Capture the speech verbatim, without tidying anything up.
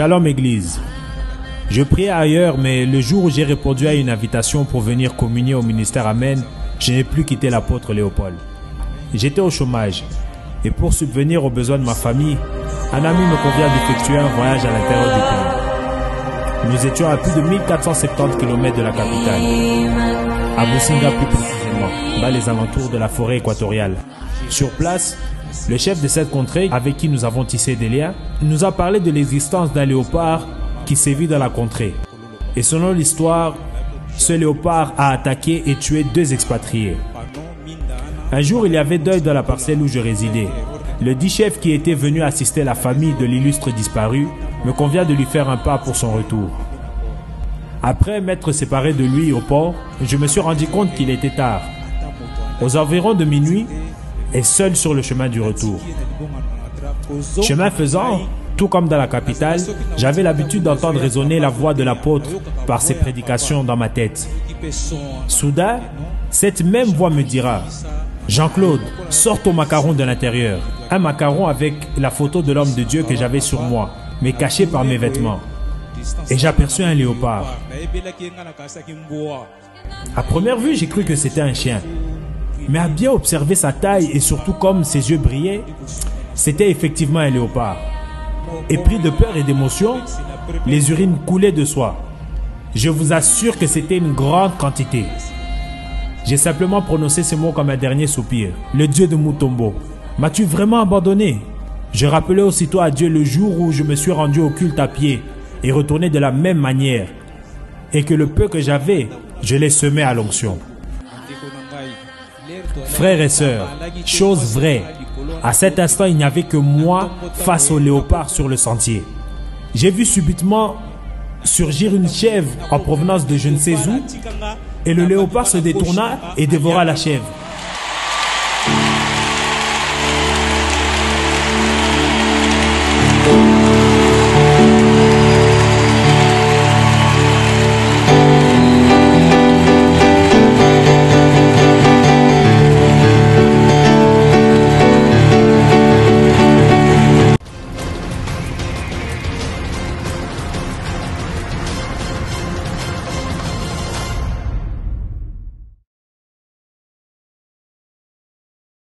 Shalom Église. Je priais ailleurs, mais le jour où j'ai répondu à une invitation pour venir communier au ministère Amen, je n'ai plus quitté l'apôtre Léopold. J'étais au chômage, et pour subvenir aux besoins de ma famille, un ami me convient d'effectuer un voyage à l'intérieur du pays. Nous étions à plus de mille quatre cent soixante-dix kilomètres de la capitale, à Businga plus précisément, dans les alentours de la forêt équatoriale. Sur place, le chef de cette contrée, avec qui nous avons tissé des liens, nous a parlé de l'existence d'un léopard qui sévit dans la contrée. Et selon l'histoire, ce léopard a attaqué et tué deux expatriés. Un jour, il y avait deuil dans la parcelle où je résidais. Le dit chef qui était venu assister la famille de l'illustre disparu me convient de lui faire un pas pour son retour. Après m'être séparé de lui au port, je me suis rendu compte qu'il était tard. Aux environs de minuit, et seul sur le chemin du retour. Chemin faisant, tout comme dans la capitale, j'avais l'habitude d'entendre résonner la voix de l'apôtre par ses prédications dans ma tête. Soudain, cette même voix me dira « Jean-Claude, sors ton macaron de l'intérieur. » Un macaron avec la photo de l'homme de Dieu que j'avais sur moi, mais caché par mes vêtements. Et j'aperçus un léopard. À première vue, j'ai cru que c'était un chien. Mais à bien observer sa taille et surtout comme ses yeux brillaient, c'était effectivement un léopard. Épris de peur et d'émotion, les urines coulaient de soi. Je vous assure que c'était une grande quantité. J'ai simplement prononcé ces mots comme un dernier soupir. Le Dieu de Mutombo, m'as-tu vraiment abandonné? Je rappelais aussitôt à Dieu le jour où je me suis rendu au culte à pied et retourné de la même manière, et que le peu que j'avais, je l'ai semé à l'onction. Frères et sœurs, chose vraie, à cet instant il n'y avait que moi face au léopard sur le sentier. J'ai vu subitement surgir une chèvre en provenance de je ne sais où, et le léopard se détourna et dévora la chèvre.